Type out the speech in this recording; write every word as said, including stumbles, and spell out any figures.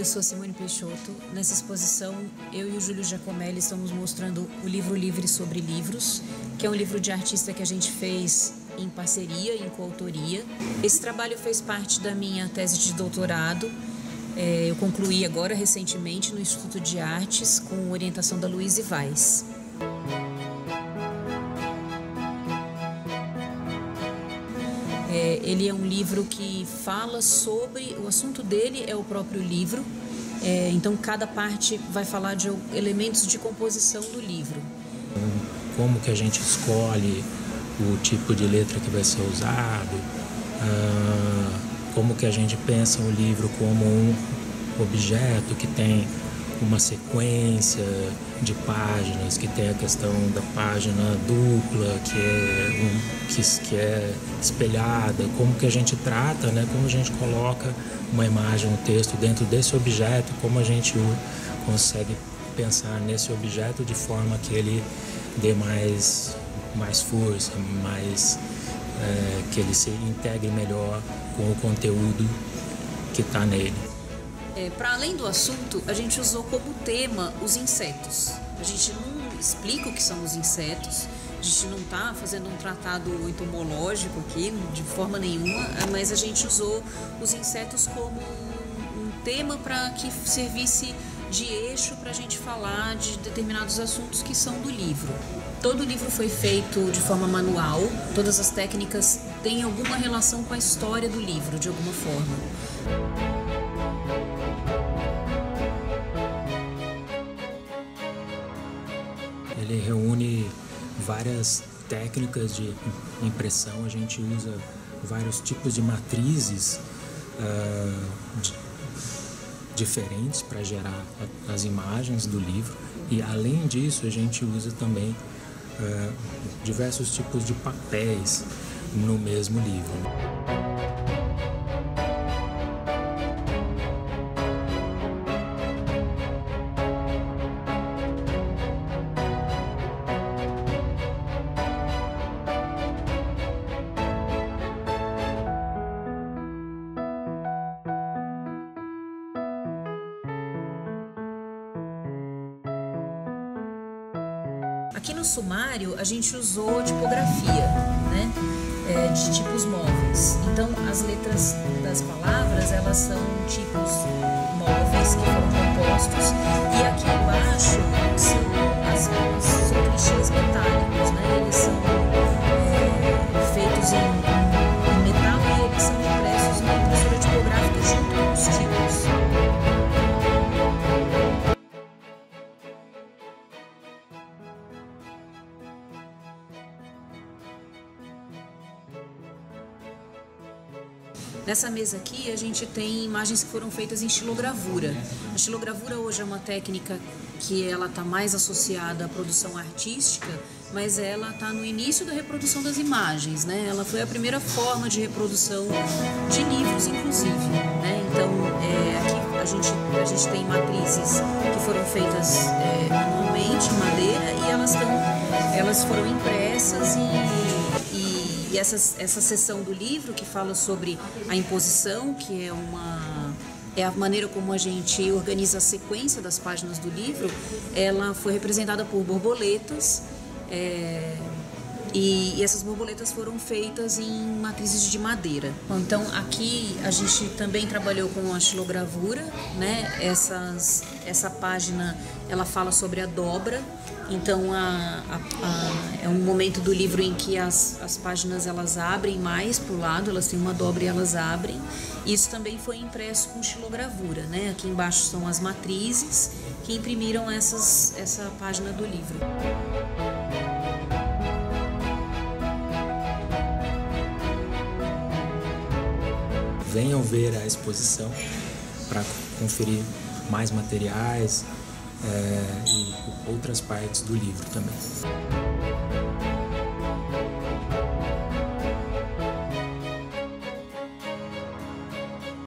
eu sou Simone Peixoto. Nessa exposição, eu e o Júlio Giacomelli estamos mostrando o livro Livre sobre Livros, que é um livro de artista que a gente fez em parceria, em coautoria. Esse trabalho fez parte da minha tese de doutorado. Eu concluí agora, recentemente, no Instituto de Artes, com orientação da Louise Weiss. É, ele é um livro que fala sobre... O assunto dele é o próprio livro, é, então cada parte vai falar de elementos de composição do livro. Como que a gente escolhe o tipo de letra que vai ser usado, ah, como que a gente pensa o livro como um objeto que tem uma sequência de páginas, que tem a questão da página dupla, que é, um, que, que é espelhada, como que a gente trata, né? Como a gente coloca uma imagem, um texto dentro desse objeto, como a gente consegue pensar nesse objeto de forma que ele dê mais, mais força, mais, é, que ele se integre melhor com o conteúdo que está nele. É, para além do assunto, a gente usou como tema os insetos. A gente não explica o que são os insetos, a gente não está fazendo um tratado entomológico aqui, de forma nenhuma, mas a gente usou os insetos como um tema para que servisse de eixo para a gente falar de determinados assuntos que são do livro. Todo o livro foi feito de forma manual, todas as técnicas têm alguma relação com a história do livro, de alguma forma. Ele reúne várias técnicas de impressão, a gente usa vários tipos de matrizes uh, de, diferentes para gerar a, as imagens do livro, e além disso a gente usa também uh, diversos tipos de papéis no mesmo livro. Aqui no sumário a gente usou tipografia, né, é, de tipos móveis. Então as letras das palavras, elas são tipos móveis que foram compostos, e aqui embaixo são as são clichês metálicos, né? Eles são é, feitos em, em metal e eles são impressos na impressora tipográfica junto com os tipos. Nessa mesa aqui a gente tem imagens que foram feitas em xilogravura. A xilogravura hoje é uma técnica que ela está mais associada à produção artística, mas ela está no início da reprodução das imagens, né? Ela foi a primeira forma de reprodução de livros, inclusive, né? Então é, aqui a gente, a gente tem matrizes que foram feitas é, manualmente em madeira, e elas, tão, elas foram impressas e... e E essa, essa seção do livro que fala sobre a imposição, que é, uma, é a maneira como a gente organiza a sequência das páginas do livro, ela foi representada por borboletas, é, e, e essas borboletas foram feitas em matrizes de madeira. Bom, então aqui a gente também trabalhou com a xilogravura, né? Essas, essa página ela fala sobre a dobra. Então, a, a, a, é um momento do livro em que as, as páginas elas abrem mais para o lado, elas têm uma dobra e elas abrem. Isso também foi impresso com xilogravura, né? Aqui embaixo são as matrizes que imprimiram essas, essa página do livro. Venham ver a exposição para conferir mais materiais, É, e outras partes do livro também.